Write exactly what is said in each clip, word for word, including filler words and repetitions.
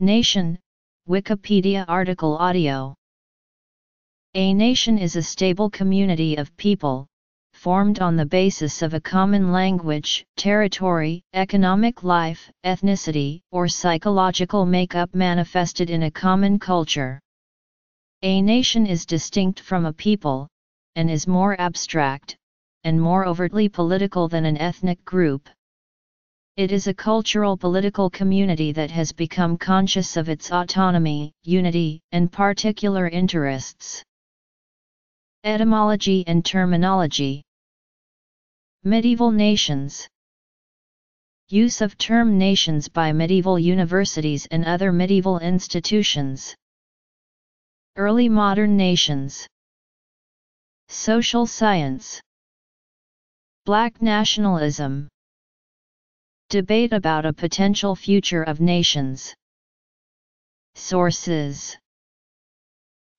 Nation, Wikipedia article audio. A nation is a stable community of people, formed on the basis of a common language, territory, economic life, ethnicity, or psychological makeup manifested in a common culture. A nation is distinct from a people, and is more abstract, and more overtly political than an ethnic group. It is a cultural political community that has become conscious of its autonomy, unity, and particular interests. Etymology and terminology. Medieval nations. Use of term nations by medieval universities and other medieval institutions. Early modern nations. Social science. Black nationalism. Debate about a potential future of nations. Sources.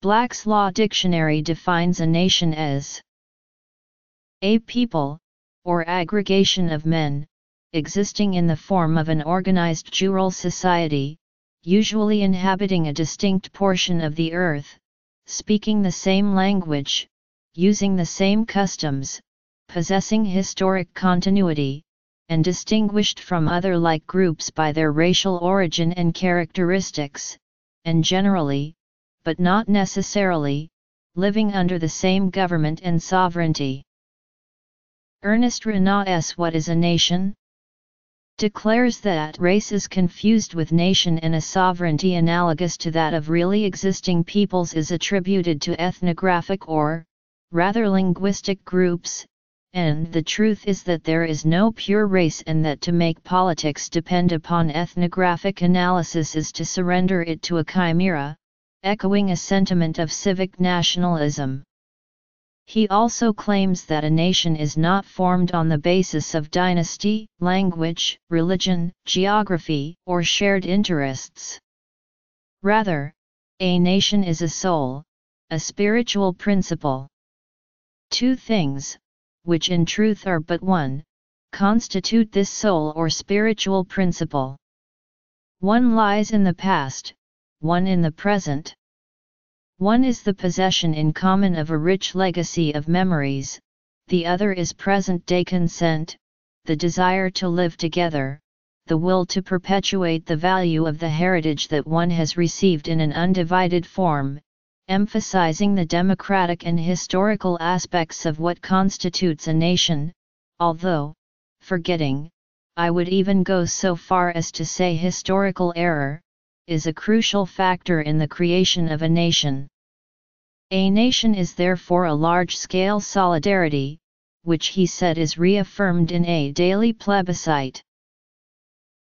Black's Law Dictionary defines a nation as a people, or aggregation of men, existing in the form of an organized rural society, usually inhabiting a distinct portion of the earth, speaking the same language, using the same customs, possessing historic continuity, and distinguished from other like groups by their racial origin and characteristics, and generally, but not necessarily, living under the same government and sovereignty. Ernest Renan's What is a Nation? Declares that race is confused with nation, and a sovereignty analogous to that of really existing peoples is attributed to ethnographic or, rather, linguistic groups, and the truth is that there is no pure race, and that to make politics depend upon ethnographic analysis is to surrender it to a chimera, echoing a sentiment of civic nationalism. He also claims that a nation is not formed on the basis of dynasty, language, religion, geography, or shared interests. Rather, a nation is a soul, a spiritual principle. Two things, which in truth are but one, constitute this soul or spiritual principle. One lies in the past, one in the present. One is the possession in common of a rich legacy of memories, the other is present-day consent, the desire to live together, the will to perpetuate the value of the heritage that one has received in an undivided form, emphasizing the democratic and historical aspects of what constitutes a nation, although, forgetting, I would even go so far as to say historical error, is a crucial factor in the creation of a nation. A nation is therefore a large-scale solidarity, which he said is reaffirmed in a daily plebiscite.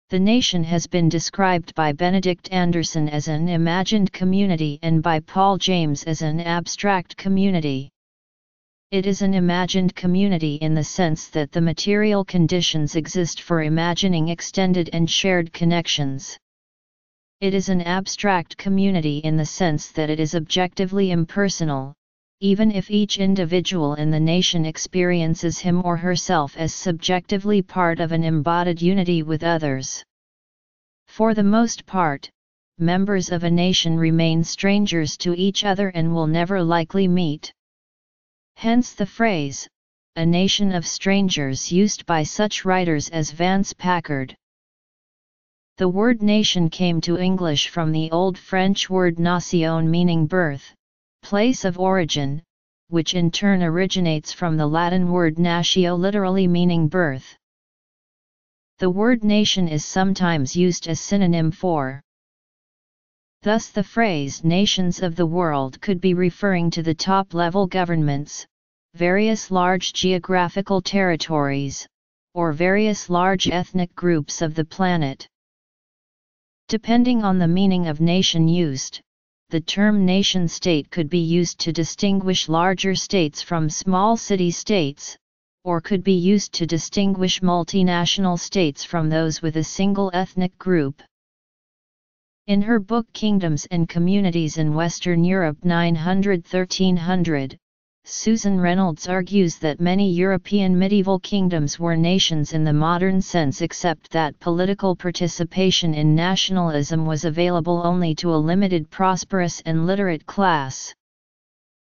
The nation has been described by Benedict Anderson as an imagined community and by Paul James as an abstract community. It is an imagined community in the sense that the material conditions exist for imagining extended and shared connections. It is an abstract community in the sense that it is objectively impersonal, even if each individual in the nation experiences him or herself as subjectively part of an embodied unity with others. For the most part, members of a nation remain strangers to each other and will never likely meet. Hence the phrase, "a nation of strangers," used by such writers as Vance Packard. The word nation came to English from the Old French word nation, meaning birth, place of origin, which in turn originates from the Latin word natio, literally meaning birth. The word nation is sometimes used as synonym for. Thus the phrase nations of the world could be referring to the top-level governments, various large geographical territories, or various large ethnic groups of the planet. Depending on the meaning of nation used, the term nation-state could be used to distinguish larger states from small city-states, or could be used to distinguish multinational states from those with a single ethnic group. In her book Kingdoms and Communities in Western Europe nine hundred to thirteen hundred, Susan Reynolds argues that many European medieval kingdoms were nations in the modern sense, except that political participation in nationalism was available only to a limited, prosperous and literate class.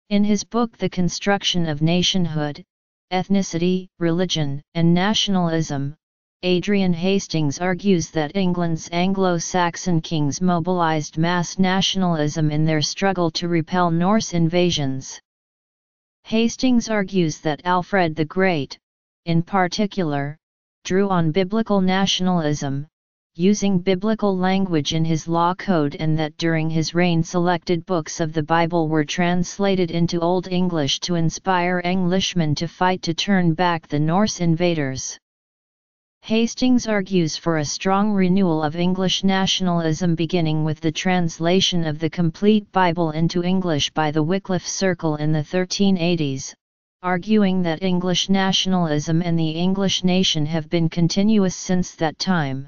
In his book The Construction of Nationhood, Ethnicity, Religion, and Nationalism, Adrian Hastings argues that England's Anglo-Saxon kings mobilized mass nationalism in their struggle to repel Norse invasions. Hastings argues that Alfred the Great, in particular, drew on biblical nationalism, using biblical language in his law code, and that during his reign selected books of the Bible were translated into Old English to inspire Englishmen to fight to turn back the Norse invaders. Hastings argues for a strong renewal of English nationalism, beginning with the translation of the complete Bible into English by the Wycliffe Circle in the thirteen eighties, arguing that English nationalism and the English nation have been continuous since that time.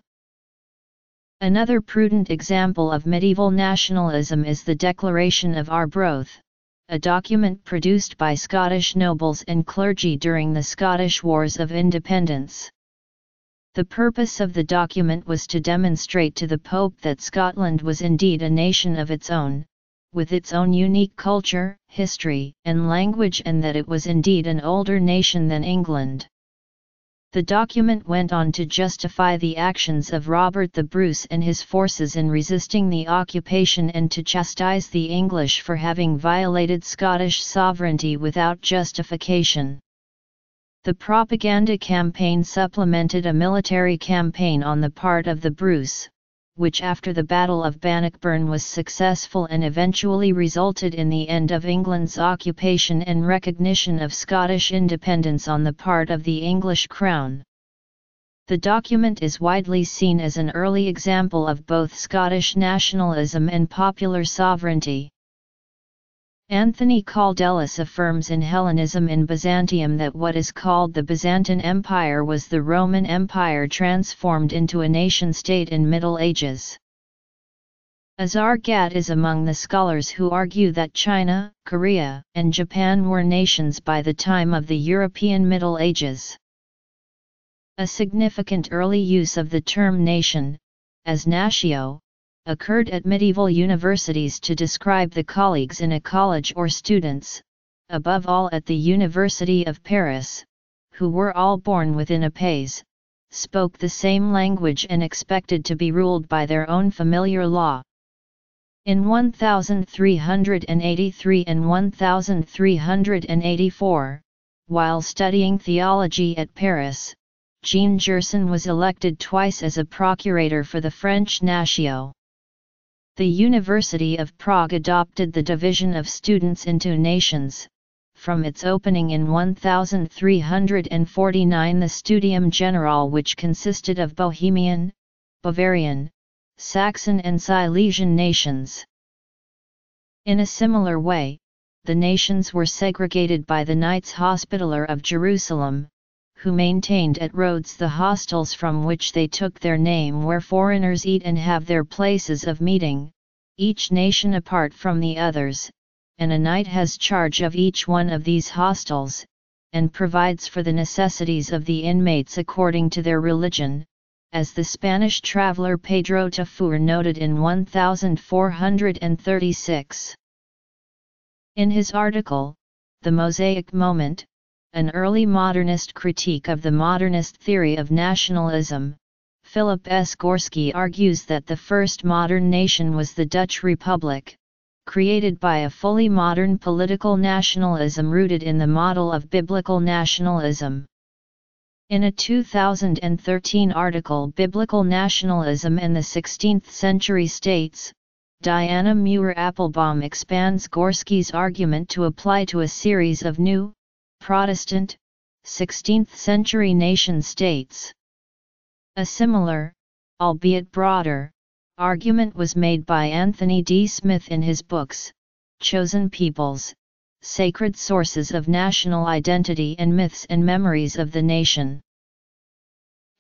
Another prudent example of medieval nationalism is the Declaration of Arbroath, a document produced by Scottish nobles and clergy during the Scottish Wars of Independence. The purpose of the document was to demonstrate to the Pope that Scotland was indeed a nation of its own, with its own unique culture, history, and language, and that it was indeed an older nation than England. The document went on to justify the actions of Robert the Bruce and his forces in resisting the occupation, and to chastise the English for having violated Scottish sovereignty without justification. The propaganda campaign supplemented a military campaign on the part of the Bruce, which after the Battle of Bannockburn was successful and eventually resulted in the end of England's occupation and recognition of Scottish independence on the part of the English Crown. The document is widely seen as an early example of both Scottish nationalism and popular sovereignty. Anthony Kaldellis affirms in Hellenism in Byzantium that what is called the Byzantine Empire was the Roman Empire transformed into a nation-state in Middle Ages. Azar Gat is among the scholars who argue that China, Korea, and Japan were nations by the time of the European Middle Ages. A significant early use of the term nation, as natio, occurred at medieval universities to describe the colleagues in a college or students, above all at the University of Paris, who were all born within a pays, spoke the same language and expected to be ruled by their own familiar law. In one thousand three hundred eighty-three and one thousand three hundred eighty-four, while studying theology at Paris, Jean Gerson was elected twice as a procurator for the French natio. The University of Prague adopted the division of students into nations. From its opening in one thousand three hundred forty-nine, the Studium Generale, which consisted of Bohemian, Bavarian, Saxon and Silesian nations. In a similar way, the nations were segregated by the Knights Hospitaller of Jerusalem, who maintained at Rhodes the hostels from which they took their name, where foreigners eat and have their places of meeting, each nation apart from the others, and a knight has charge of each one of these hostels, and provides for the necessities of the inmates according to their religion, as the Spanish traveller Pedro Tafur noted in one thousand four hundred thirty-six. In his article, The Mosaic Moment, an early modernist critique of the modernist theory of nationalism, Philip S. Gorski argues that the first modern nation was the Dutch Republic, created by a fully modern political nationalism rooted in the model of biblical nationalism. In a two thousand thirteen article, Biblical Nationalism and the sixteenth century States, Diana Muir Applebaum expands Gorski's argument to apply to a series of new, Protestant, sixteenth century nation-states. A similar, albeit broader, argument was made by Anthony D. Smith in his books, Chosen Peoples, Sacred Sources of National Identity and Myths and Memories of the Nation.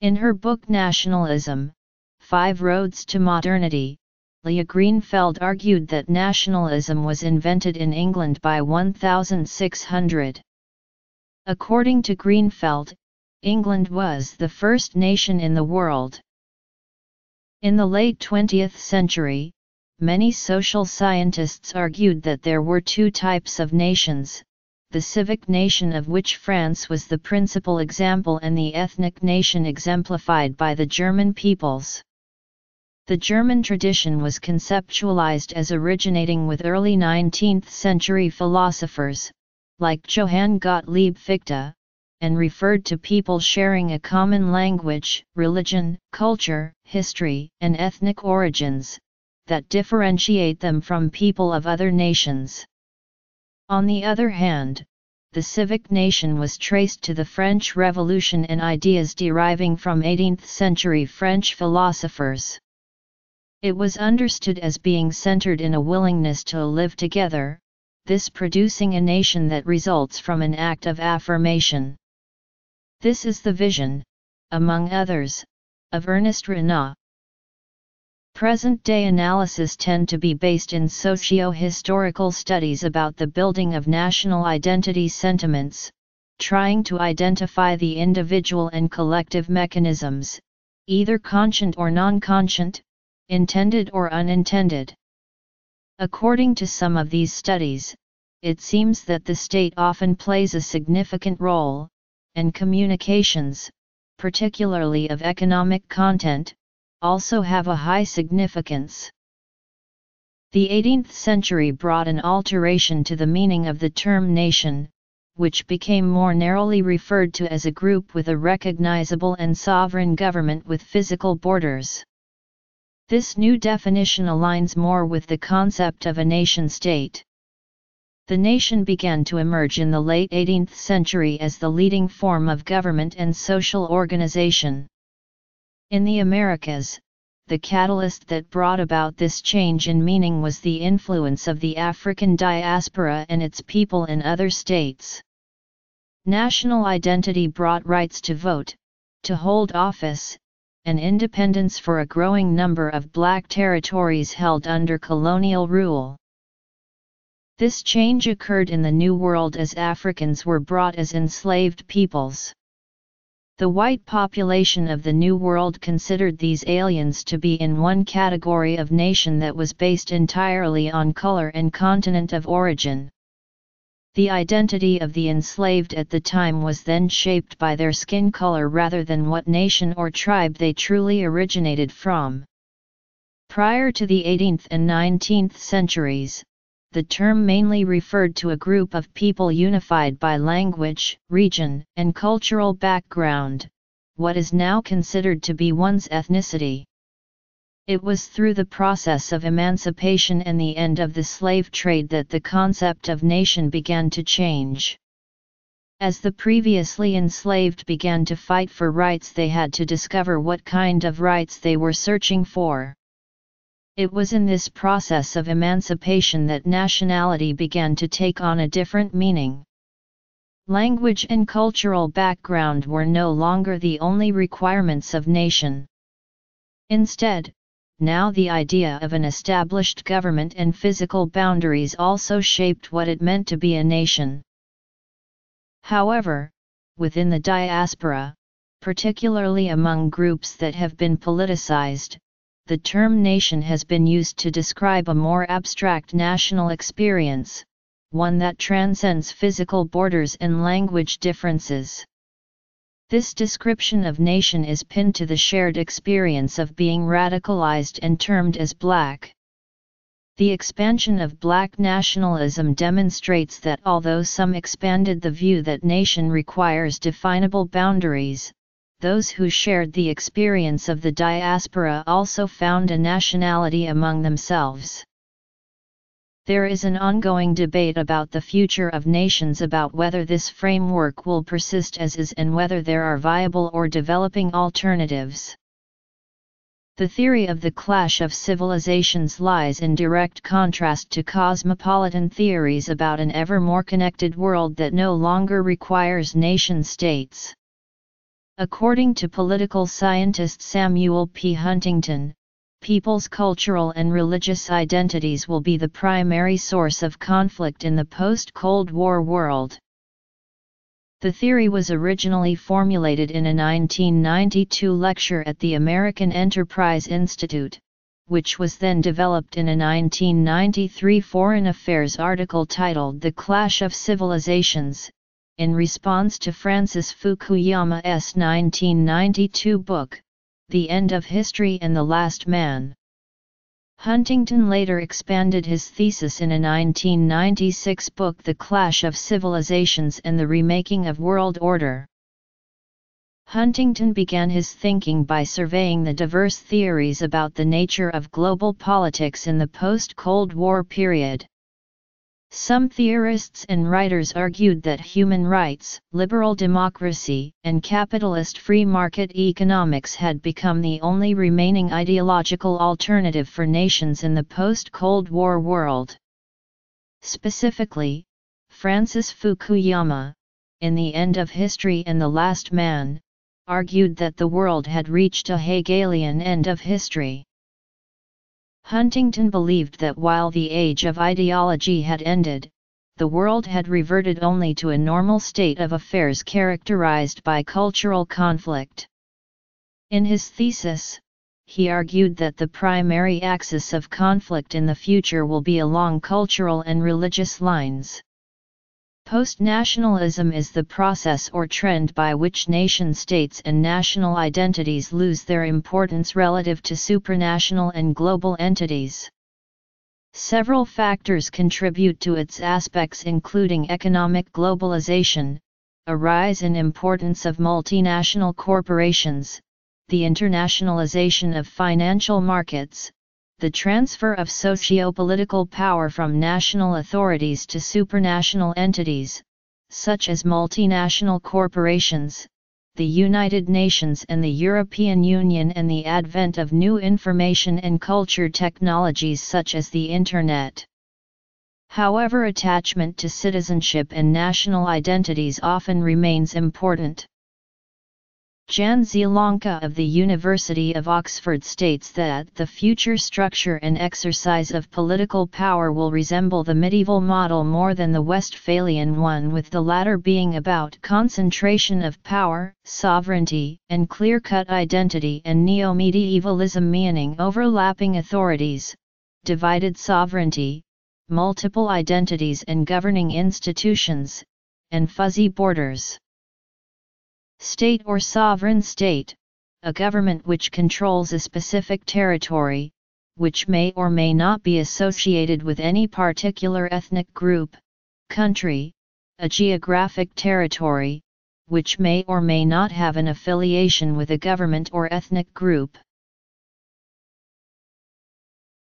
In her book Nationalism, Five Roads to Modernity, Leah Greenfeld argued that nationalism was invented in England by one thousand six hundred. According to Greenfeld, England was the first nation in the world. In the late twentieth century, many social scientists argued that there were two types of nations, the civic nation of which France was the principal example and the ethnic nation exemplified by the German peoples. The German tradition was conceptualized as originating with early nineteenth century philosophers, like Johann Gottlieb Fichte, and referred to people sharing a common language, religion, culture, history, and ethnic origins, that differentiate them from people of other nations. On the other hand, the civic nation was traced to the French Revolution and ideas deriving from eighteenth century French philosophers. It was understood as being centered in a willingness to live together, this producing a nation that results from an act of affirmation. This is the vision, among others, of Ernest Renan. Present-day analyses tend to be based in socio-historical studies about the building of national identity sentiments, trying to identify the individual and collective mechanisms, either conscient or non-conscient, intended or unintended. According to some of these studies, it seems that the state often plays a significant role, and communications, particularly of economic content, also have a high significance. The eighteenth century brought an alteration to the meaning of the term nation, which became more narrowly referred to as a group with a recognizable and sovereign government with physical borders. This new definition aligns more with the concept of a nation-state. The nation began to emerge in the late eighteenth century as the leading form of government and social organization. In the Americas, the catalyst that brought about this change in meaning was the influence of the African diaspora and its people in other states. National identity brought rights to vote, to hold office, and independence for a growing number of black territories held under colonial rule. This change occurred in the New World as Africans were brought as enslaved peoples. The white population of the New World considered these aliens to be in one category of nation that was based entirely on color and continent of origin. The identity of the enslaved at the time was then shaped by their skin color rather than what nation or tribe they truly originated from. Prior to the eighteenth and nineteenth centuries, the term mainly referred to a group of people unified by language, region, and cultural background, what is now considered to be one's ethnicity. It was through the process of emancipation and the end of the slave trade that the concept of nation began to change. As the previously enslaved began to fight for rights, they had to discover what kind of rights they were searching for. It was in this process of emancipation that nationality began to take on a different meaning. Language and cultural background were no longer the only requirements of nation. Instead, now the idea of an established government and physical boundaries also shaped what it meant to be a nation. However, within the diaspora, particularly among groups that have been politicized, the term nation has been used to describe a more abstract national experience, one that transcends physical borders and language differences. This description of nation is pinned to the shared experience of being radicalized and termed as black. The expansion of black nationalism demonstrates that although some expanded the view that nation requires definable boundaries, those who shared the experience of the diaspora also found a nationality among themselves. There is an ongoing debate about the future of nations, about whether this framework will persist as is and whether there are viable or developing alternatives. The theory of the clash of civilizations lies in direct contrast to cosmopolitan theories about an ever more connected world that no longer requires nation-states. According to political scientist Samuel P. Huntington, people's cultural and religious identities will be the primary source of conflict in the post-Cold War world. The theory was originally formulated in a nineteen ninety-two lecture at the American Enterprise Institute, which was then developed in a nineteen ninety-three Foreign Affairs article titled The Clash of Civilizations, in response to Francis Fukuyama's nineteen ninety-two book, The End of History and the Last Man. Huntington later expanded his thesis in a nineteen ninety-six book The Clash of Civilizations and the Remaking of World Order. Huntington began his thinking by surveying the diverse theories about the nature of global politics in the post-Cold War period. Some theorists and writers argued that human rights, liberal democracy, and capitalist free market economics had become the only remaining ideological alternative for nations in the post-Cold War world. Specifically, Francis Fukuyama, in The End of History and the Last Man, argued that the world had reached a Hegelian end of history. Huntington believed that while the age of ideology had ended, the world had reverted only to a normal state of affairs characterized by cultural conflict. In his thesis, he argued that the primary axis of conflict in the future will be along cultural and religious lines. Post-nationalism is the process or trend by which nation-states and national identities lose their importance relative to supranational and global entities. Several factors contribute to its aspects, including economic globalization, a rise in importance of multinational corporations, the internationalization of financial markets, the transfer of sociopolitical power from national authorities to supranational entities, such as multinational corporations, the United Nations and the European Union, and the advent of new information and culture technologies such as the Internet. However, attachment to citizenship and national identities often remains important. Jan Zilanka of the University of Oxford states that the future structure and exercise of political power will resemble the medieval model more than the Westphalian one, with the latter being about concentration of power, sovereignty, and clear-cut identity, and neo-medievalism meaning overlapping authorities, divided sovereignty, multiple identities and governing institutions, and fuzzy borders. State or sovereign state, a government which controls a specific territory, which may or may not be associated with any particular ethnic group, country, a geographic territory, which may or may not have an affiliation with a government or ethnic group.